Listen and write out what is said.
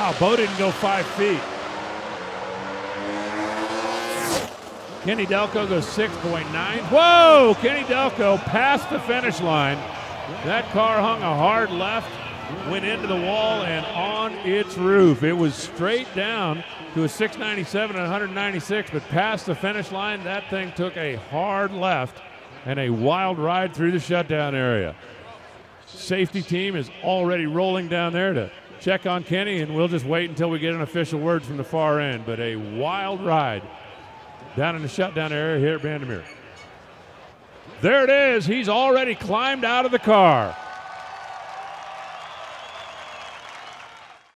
Wow, Bo didn't go 5 feet. Kenny Delco goes 6.9. Whoa! Kenny Delco past the finish line. That car hung a hard left, went into the wall and on its roof. It was straight down to a 697 and 196, but past the finish line, that thing took a hard left and a wild ride through the shutdown area. Safety team is already rolling down there to check on Kenny, and we'll just wait until we get an official word from the far end. But a wild ride down in the shutdown area here at Bandemir. There it is. He's already climbed out of the car.